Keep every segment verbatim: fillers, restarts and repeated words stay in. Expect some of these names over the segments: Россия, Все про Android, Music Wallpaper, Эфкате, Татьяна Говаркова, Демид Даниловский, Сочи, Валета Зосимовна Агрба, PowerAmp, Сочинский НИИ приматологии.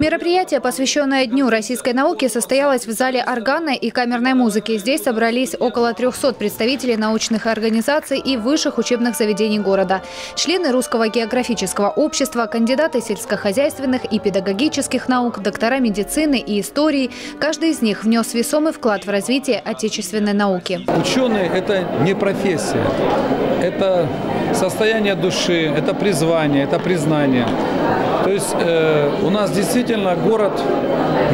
Мероприятие, посвященное Дню российской науки, состоялось в зале органной и камерной музыки. Здесь собрались около трёхсот представителей научных организаций и высших учебных заведений города, члены Русского географического общества, кандидаты сельскохозяйственных и педагогических наук, доктора медицины и истории. Каждый из них внес весомый вклад в развитие отечественной науки. Ученые – это не профессия, это состояние души, это призвание, это признание. То есть э, у нас действительно город,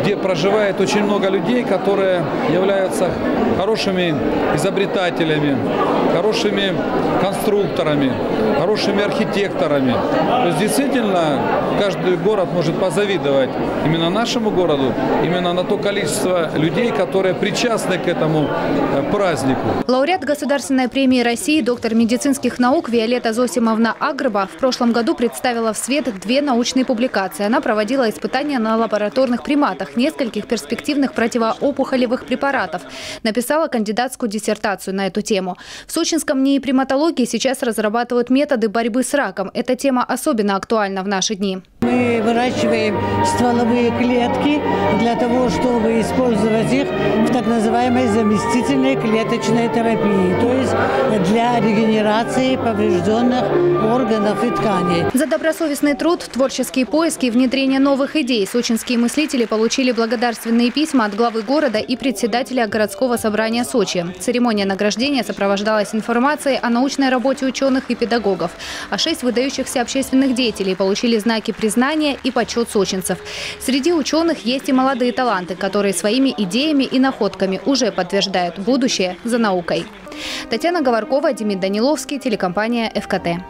где проживает очень много людей, которые являются хорошими изобретателями, хорошими конструкторами, хорошими архитекторами. То есть действительно каждый город может позавидовать именно нашему городу, именно на то количество людей, которые причастны к этому празднику. Лауреат Государственной премии России, доктор медицинских наук Валета Зосимовна Агрба в прошлом году представила в свет две научные публикации. Она проводила испытания на лабораторных приматах нескольких перспективных противоопухолевых препаратов. Написала кандидатскую диссертацию на эту тему. В Сочинском НИИ приматологии сейчас разрабатывают методы борьбы с раком. Эта тема особенно актуальна в наши дни. Мы выращиваем стволовые клетки для того, чтобы использовать их в так называемой заместительной клеточной терапии, то есть для регенерации поврежденных органов и тканей. За добросовестный труд, творческие поиски и внедрение новых идей сочинские мыслители получили благодарственные письма от главы города и председателя городского собрания Сочи. Церемония награждения сопровождалась информацией о научной работе ученых и педагогов, а шесть выдающихся общественных деятелей получили знаки признания Знания и почет сочинцев. Среди ученых есть и молодые таланты, которые своими идеями и находками уже подтверждают будущее за наукой. Татьяна Говаркова, Демид Даниловский, телекомпания «Эфкате».